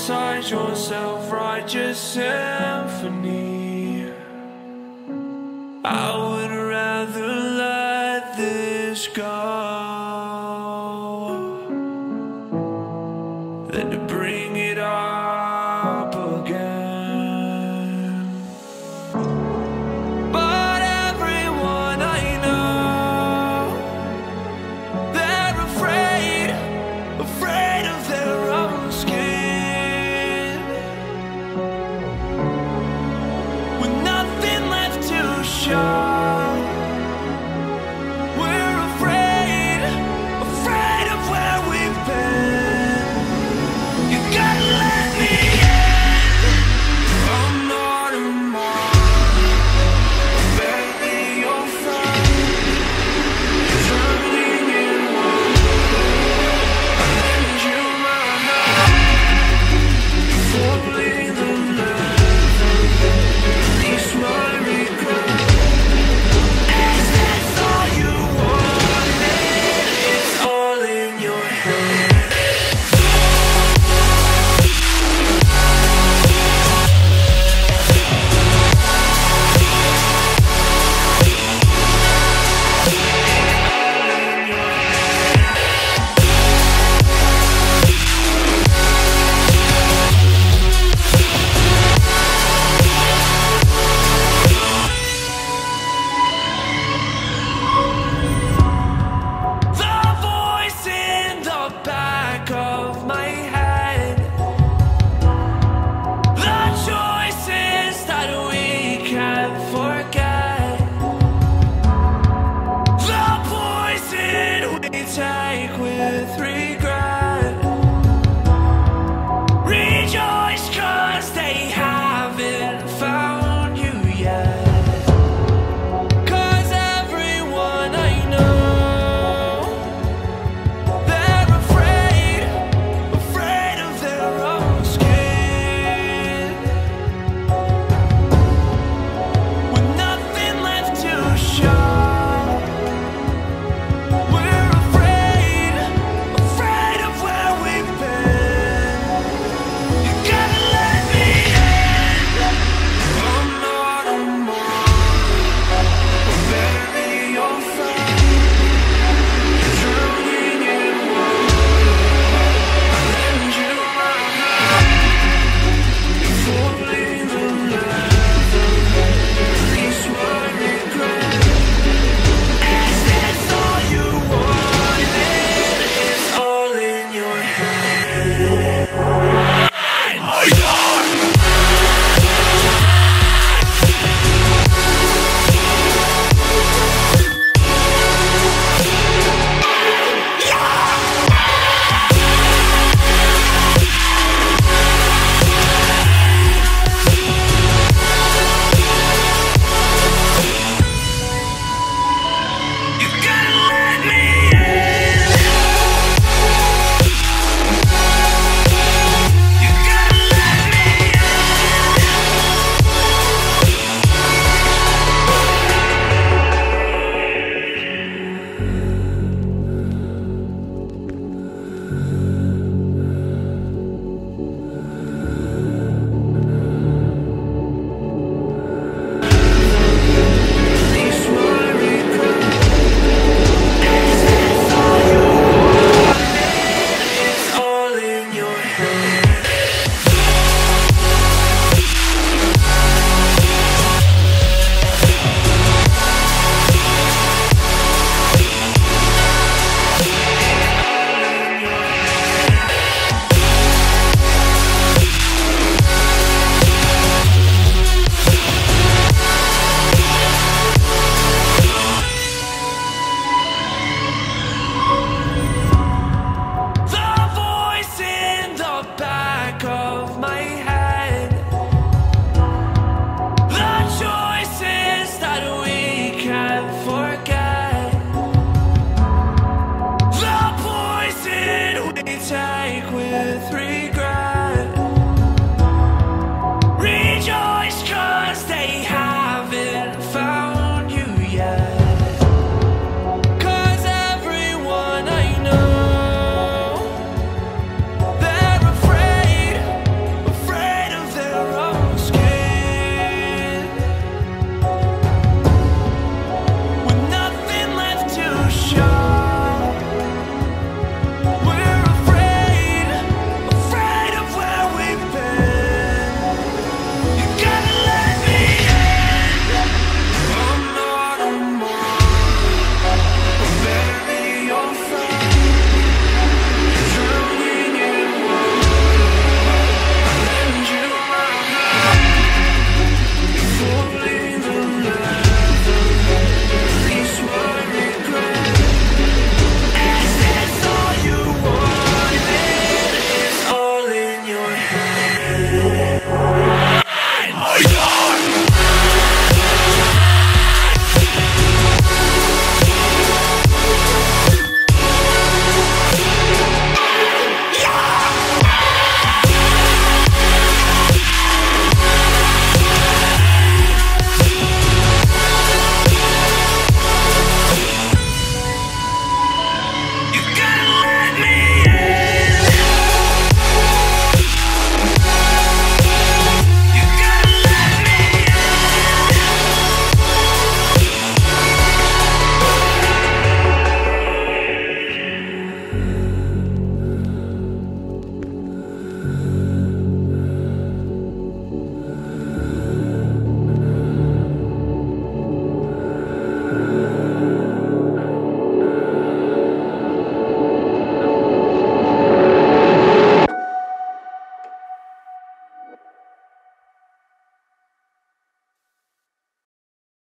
inside your self-righteous symphony. I would rather let this go than to bring it up again. But everyone I know, they're afraid of their own skin. For